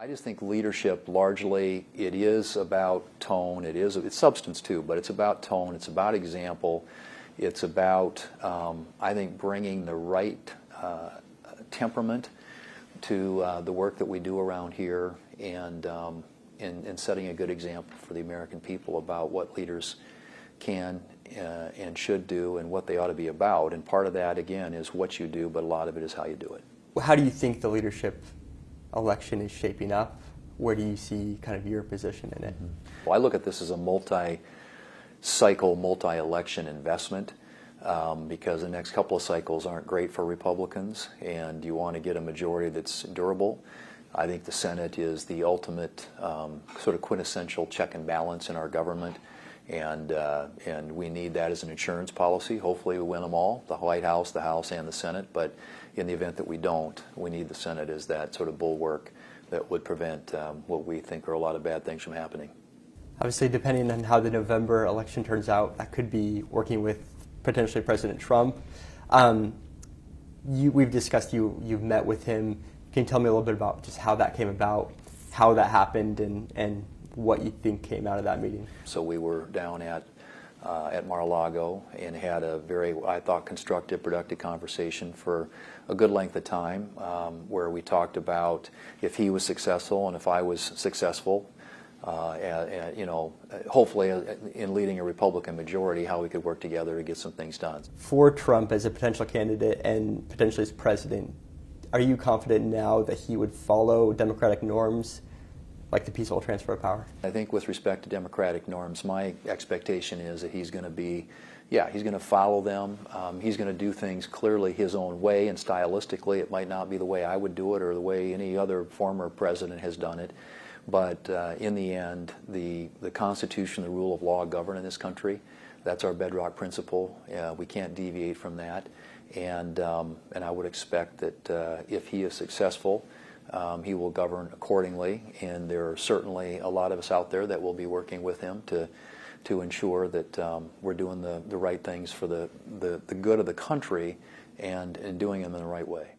I just think leadership largely, it is about tone. It's substance too, but it's about tone. It's about example. It's about, I think, bringing the right temperament to the work that we do around here, and setting a good example for the American people about what leaders can and should do and what they ought to be about. And part of that, again, is what you do, but a lot of it is how you do it. Well, how do you think the leadership election is shaping up? Where do you see kind of your position in it? Well, I look at this as a multi-cycle, multi-election investment, because the next couple of cycles aren't great for Republicans, and you want to get a majority that's durable. I think the Senate is the ultimate sort of quintessential check and balance in our government, and we need that as an insurance policy. Hopefully we win them all, the White House, the House, and the Senate, but in the event that we don't, we need the Senate as that sort of bulwark that would prevent what we think are a lot of bad things from happening. Obviously, depending on how the November election turns out, that could be working with potentially President Trump. We've discussed you've met with him. Can you tell me a little bit about just how that came about, how that happened, and what you think came out of that meeting? So we were down at Mar-a-Lago and had a very, I thought, constructive, productive conversation for a good length of time, where we talked about if he was successful and if I was successful, you know, hopefully in leading a Republican majority, how we could work together to get some things done. For Trump as a potential candidate and potentially as president, are you confident now that he would follow democratic norms, like the peaceful transfer of power? I think with respect to democratic norms, my expectation is that he's going to be, yeah, he's going to follow them. He's going to do things clearly his own way, and stylistically it might not be the way I would do it or the way any other former president has done it. But in the end, the Constitution, the rule of law govern in this country. That's our bedrock principle. We can't deviate from that. And I would expect that if he is successful, he will govern accordingly, and there are certainly a lot of us out there that will be working with him to ensure that we're doing the right things for the good of the country, and doing them in the right way.